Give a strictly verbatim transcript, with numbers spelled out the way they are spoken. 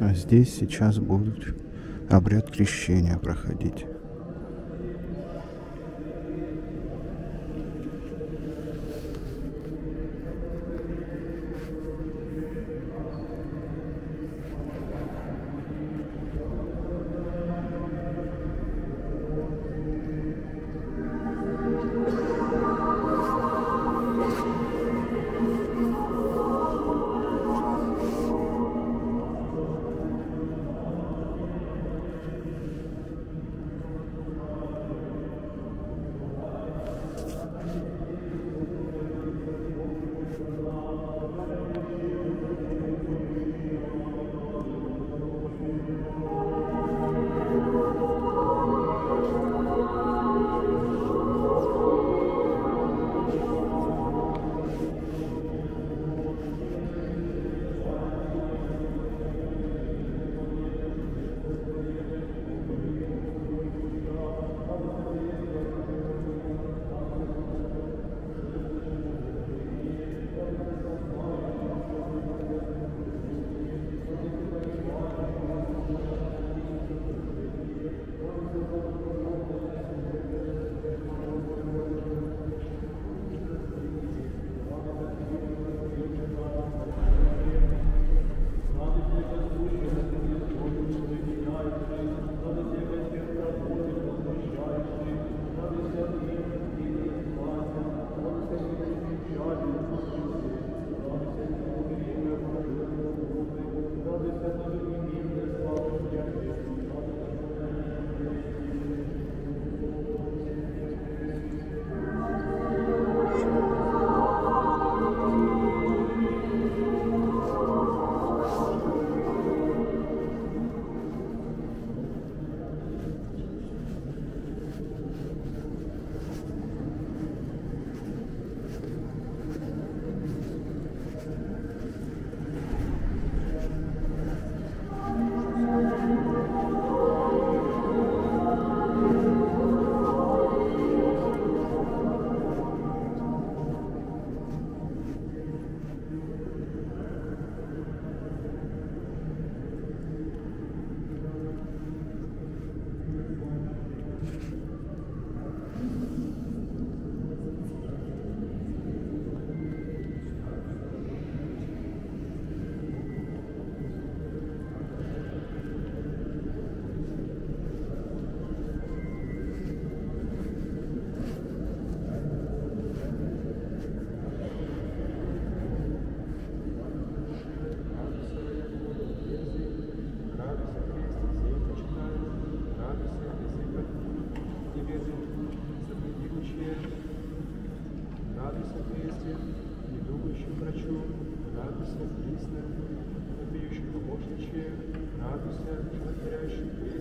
А здесь сейчас будут обряд крещения проходить. Радуйся, присно, вопиющий побожничая, радуйся, животворяющий